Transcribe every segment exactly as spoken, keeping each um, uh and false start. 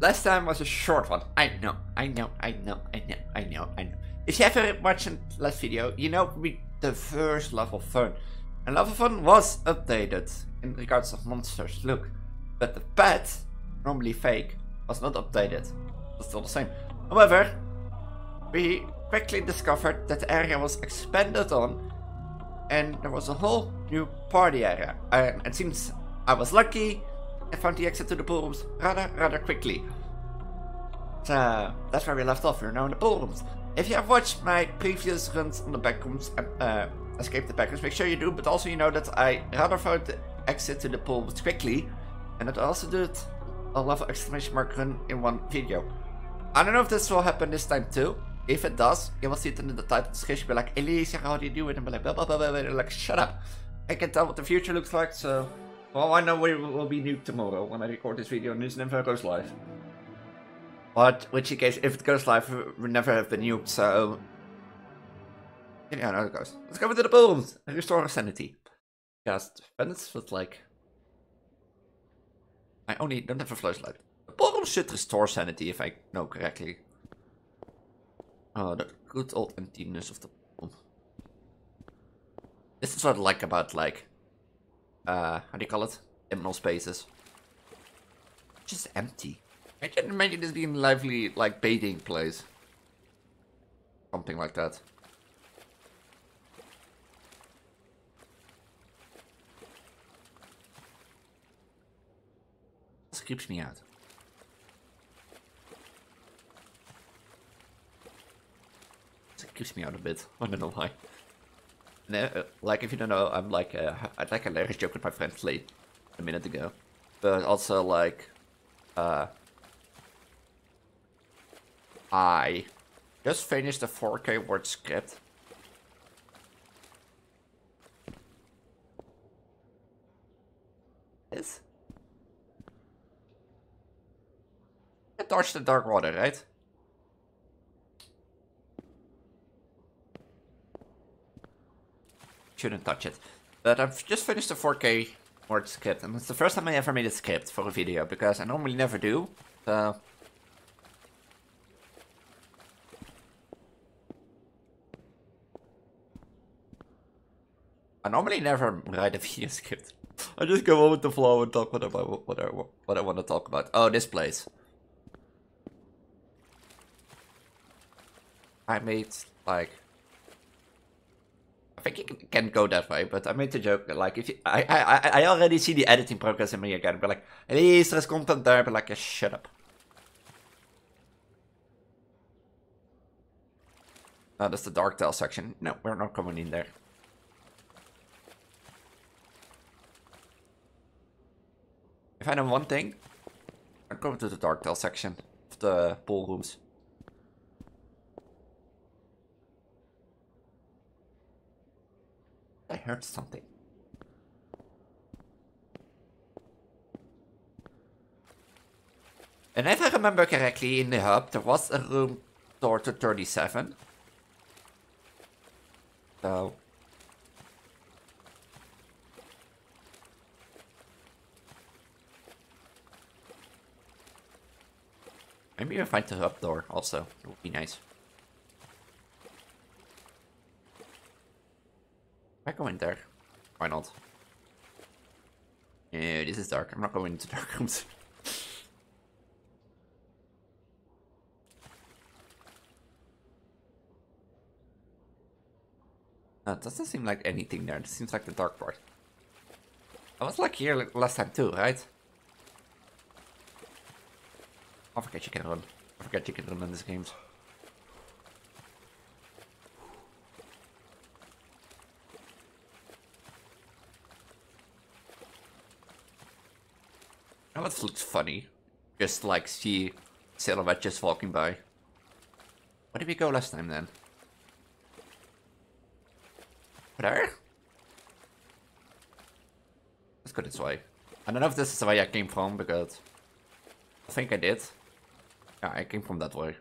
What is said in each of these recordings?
Last time was a short one. I know, I know, I know, I know, I know, I know. If you ever watched the last video, you know we the first level fun. And level fun was updated in regards of monsters, look. But the pet, normally fake, was not updated. It's still the same. However, we quickly discovered that the area was expanded on and there was a whole new party area. Um, and since I was lucky, I found the exit to the pool rooms rather, rather quickly. So that's where we left off. We're now in the pool rooms. If you have watched my previous runs on the back rooms and uh, Escape the Backrooms, make sure you do, but also you know that I rather found the exit to the pool rooms quickly, and that I also did a level exclamation mark run in one video. I don't know if this will happen this time too. If it does, you will see it in the title description. Be like, Elisa, how do you do it? And be like, blah, blah, blah, blah, blah. Like, shut up. I can tell what the future looks like, so. Well, I know we will be nuked tomorrow when I record this video and this never goes live. But, which in case, if it goes live, we never have been nuked, so. Yeah, I know it goes. Let's go into the poolrooms and restore our sanity. Because defense was like. I only don't have a flashlight. The poolrooms should restore sanity, if I know correctly. Oh, the good old emptiness of the poolroom. This is what I like about, like. Uh, how do you call it? Liminal spaces. Just empty. I can imagine this being a lively, like, bathing place. Something like that. This creeps me out. This creeps me out a bit. I don't know why. No, like, if you don't know, I'm like, uh, I'd like a hilarious joke with my friend Lee a minute ago. But also, like, uh, I just finished the four K word script. This? I dodged the dark water, right? Shouldn't touch it, but I've just finished the four K word script, and it's the first time I ever made a script for a video because I normally never do. So I normally never write a video script. I just go on with the flow and talk what I what I what I want to talk about. Oh, this place! I made like. I think it can go that way, but I made the joke, like, if you, I, I I already see the editing progress in me again, but like, at least there's content there, but like, yeah, shut up. Oh, that's the dark tail section. No, we're not coming in there. If I know one thing, I'm going to the dark tail section of the pool rooms. I heard something. And if I remember correctly, in the hub there was a room door to thirty-seven. So maybe we'll find the hub door also. It would be nice. I go in there. Why not? Yeah, this is dark. I'm not going into dark rooms. That doesn't seem like anything there. It seems like the dark part. I was like here last time too, right? I forget you can run. I forget you can run in these games. Now it looks funny, just like see silhouette just walking by. Where did we go last time then? There? Let's go this way. I don't know if this is the way I came from, because I think I did. Yeah, I came from that way.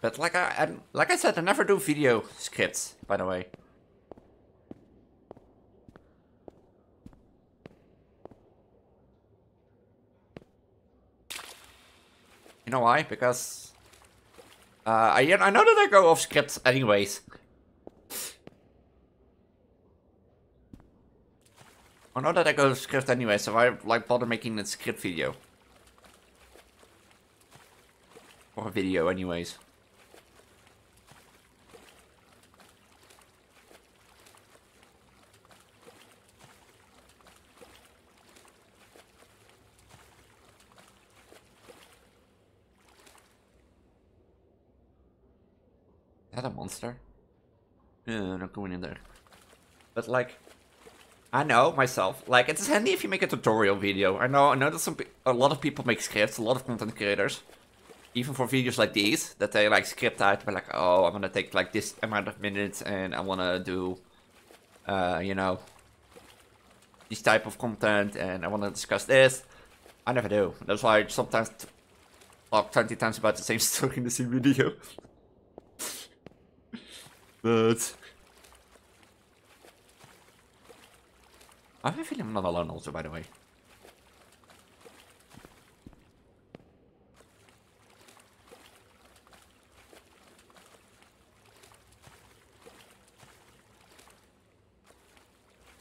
But like I, I'm, like I said, I never do video scripts, by the way. You know why? Because uh, I, I know that I go off script anyways. I know that I go off script anyway, so I like bother making the script video. Or video anyways. Is that a monster? No, no, not going in there. But like, I know myself, like it's handy if you make a tutorial video. I know, I know that some a lot of people make scripts, a lot of content creators, even for videos like these, that they like script out. But like, oh, I'm gonna take like this amount of minutes, and I wanna do, uh, you know, this type of content, and I wanna discuss this. I never do. That's why I sometimes talk twenty times about the same story in the same video. But I have a feeling I'm not alone also, by the way.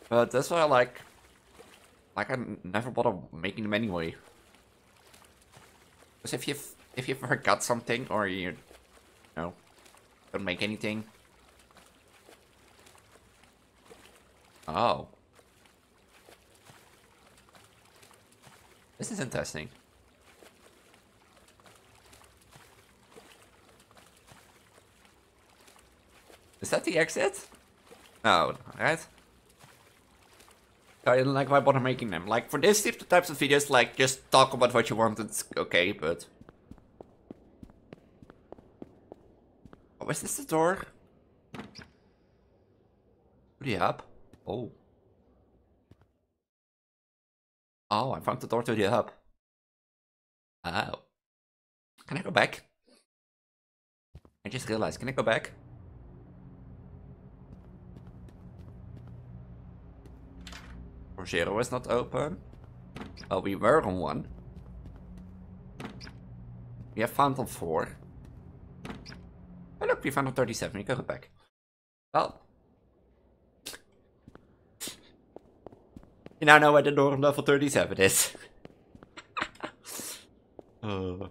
But that's why I like like I never bother making them anyway. Because if you've if you forgot something or you, you know, don't make anything. Oh. This is interesting. Is that the exit? No, right? I didn't like why bother making them. Like for these types of videos, like just talk about what you want, it's okay, but... Oh, is this the door? Yep. Oh. Oh, I found the door to the hub. Oh. Can I go back? I just realized, can I go back? Door zero is not open. Oh, we were on one. We have found on four. Oh look, we found on thirty-seven, we can go back. Well. You now know where the door on level thirty-seven is. uh.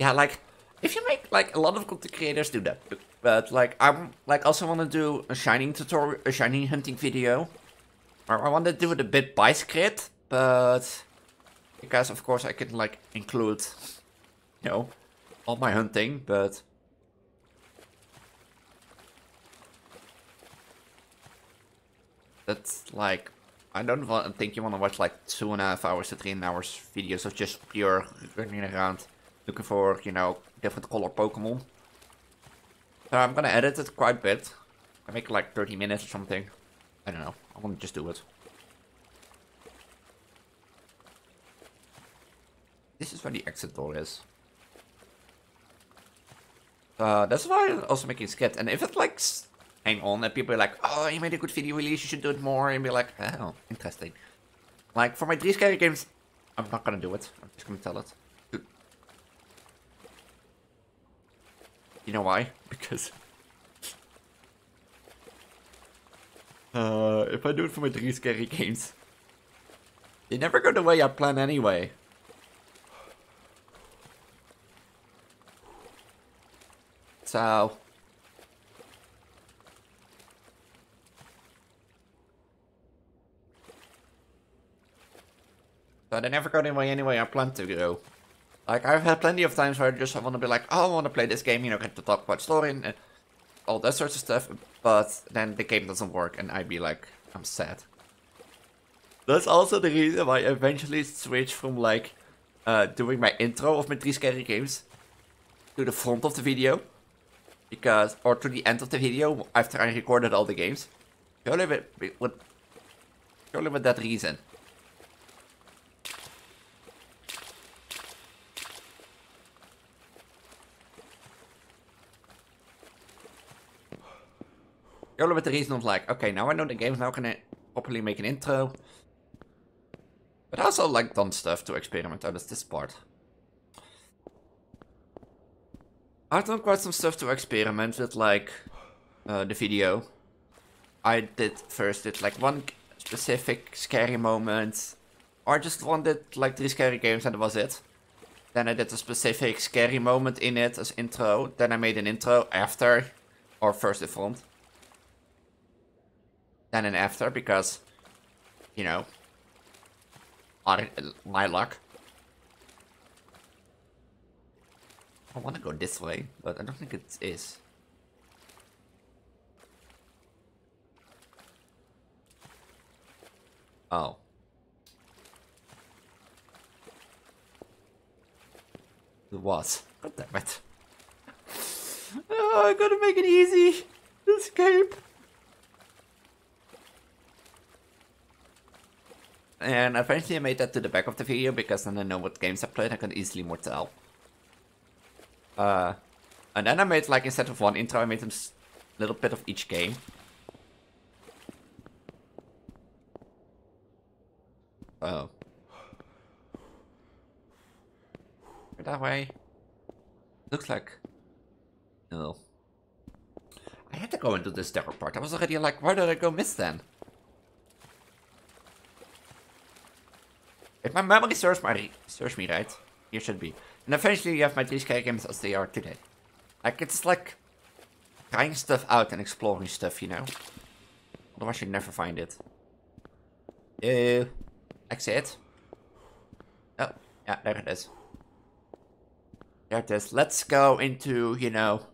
Yeah, like, if you make, like, a lot of content creators do that. But, like, I like, also want to do a Shining tutorial, a Shining hunting video. Or I want to do it a bit by script, but... Because, of course, I can, like, include, you know, all my hunting, but... That's, like... I don't want, think you want to watch like two and a half hours to three hours videos of just pure running around looking for, you know, different color Pokemon. So I'm gonna edit it quite a bit. I make like thirty minutes or something. I don't know. I want to just do it. This is where the exit door is. Uh, that's why I'm also making a skit. And if it like... Hang on, and people are like, oh, you made a good video release, you should do it more, and be like, oh, interesting. Like, for my three scary games, I'm not gonna do it, I'm just gonna tell it. You know why? Because... uh, if I do it for my three scary games, they never go the way I plan anyway. So... But I never go the way anyway I plan to go. Like, I've had plenty of times where I just want to be like, oh, I want to play this game, you know, get to talk about story and all that sorts of stuff, but then the game doesn't work and I'd be like, I'm sad. That's also the reason why I eventually switched from, like, uh, doing my intro of my three scary games to the front of the video, because, or to the end of the video after I recorded all the games. Purely with, with, purely with that reason. Go with the reason of like, okay, now I know the games, now can I properly make an intro? But I also like done stuff to experiment. Oh, that's this part. I've done quite some stuff to experiment with, like, uh, the video. I did first did like one specific scary moment, or just one did like three scary games and that was it. Then I did a specific scary moment in it as intro. Then I made an intro after, or first informed. Then and after, because, you know, I, my luck. I want to go this way, but I don't think it is. Oh. It was. God damn it. Oh, I gotta make it easy. Escape. And eventually I made that to the back of the video because then I know what games I played. I can easily more tell. Uh, and then I made, like, instead of one intro, I made a little bit of each game. Oh. That way. Looks like... No. I had to go into this dark part. I was already like, why did I go miss then? If my memory serves my serves me right, you should be. And eventually you have my three scary games as they are today. Like, it's like trying stuff out and exploring stuff, you know? Otherwise you'd never find it. Uh, exit. Oh, yeah, there it is. There it is. Let's go into, you know,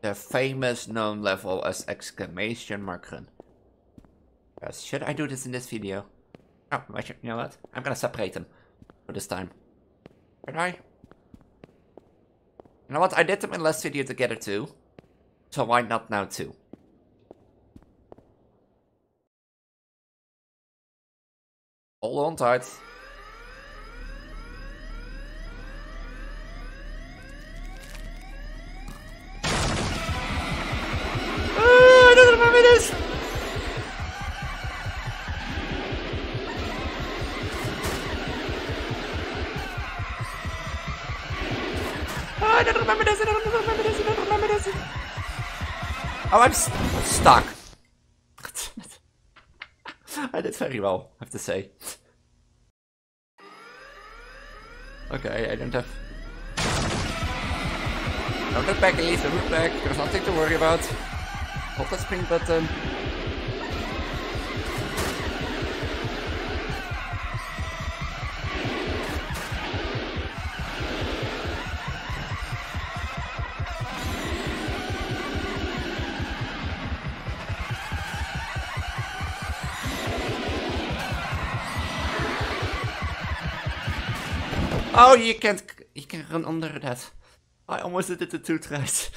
the famous known level as exclamation mark run. Yes, should I do this in this video? Oh, you know what? I'm gonna separate them for this time. Should I? You know what? I did them in the last video together too. So why not now too? Hold on tight. Ah, I don't remember this! Ah, I don't remember this, I don't remember this, I don't remember this! Oh, I'm st stuck. I did very well, I have to say. Okay, I don't have... Don't look back, Elise, don't look back. There's nothing to worry about. Hold the spring button. Oh, you can't, you can run under that. I almost did it the two tries.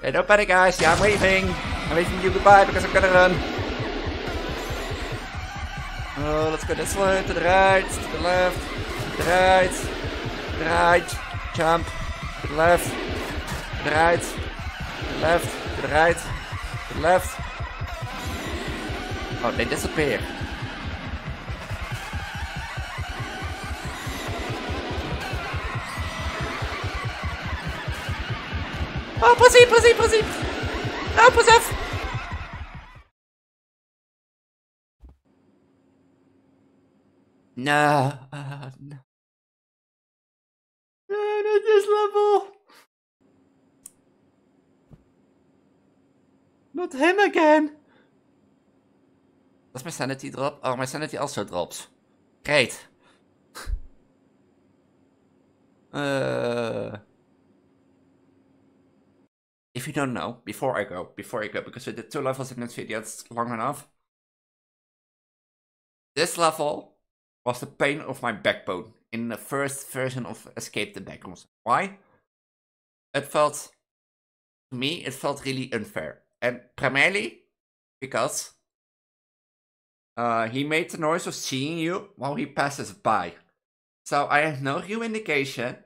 Hey, don't panic, guys. Yeah, I'm waving. I'm waving you goodbye because I'm gonna run. Oh, let's go this way, to the right, to the left, to the right, to the right, jump, to the left, to the right, to the left, to the right, to the left. Oh, they disappear. Oh, pussy, pussy, pussy! No, pussy! No, uh, no. No, not this level! Not him again! Does my sanity drop? Oh, my sanity also drops. Great. uh... If you don't know, before I go, before I go, because we did two levels in this video, it's long enough. This level was the pain of my backbone in the first version of Escape the Backrooms. Why? It felt, to me, it felt really unfair. And primarily because uh, he made the noise of seeing you while he passes by. So I have no real indication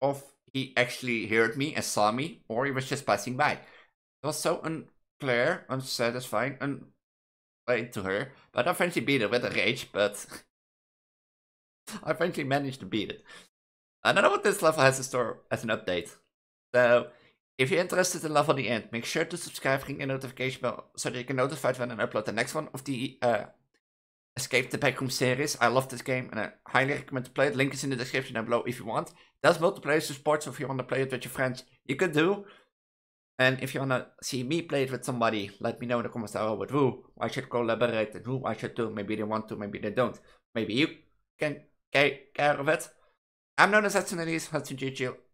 of he actually heard me and saw me, or he was just passing by. It was so unclear, unsatisfying, unplain to her, but I eventually beat it with a rage, but I eventually managed to beat it. I don't know what this level has in store as an update. So, if you're interested in Level the End, make sure to subscribe, ring the notification bell, so that you can notified when I upload the next one of the uh, Escape the Backrooms series. I love this game and I highly recommend to play it. Link is in the description down below if you want. There's multiplayer support, so if you want to play it with your friends, you can do. And if you want to see me play it with somebody, let me know in the comments down below with who I should collaborate and who I should do. Maybe they want to, maybe they don't. Maybe you can take care of it. I'm known as Hudson Denise Hudson.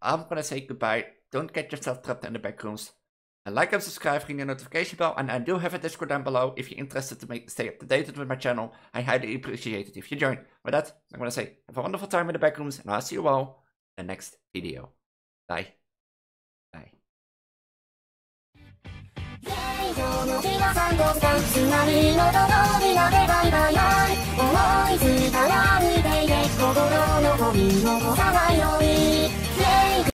I'm gonna say goodbye. Don't get yourself trapped in the backrooms. And like and subscribe, ring the notification bell. And I do have a Discord down below if you're interested to make, stay up to date with my channel. I highly appreciate it if you join. With that, I'm gonna say have a wonderful time in the backrooms, and I'll see you all in the next video. Bye. Bye.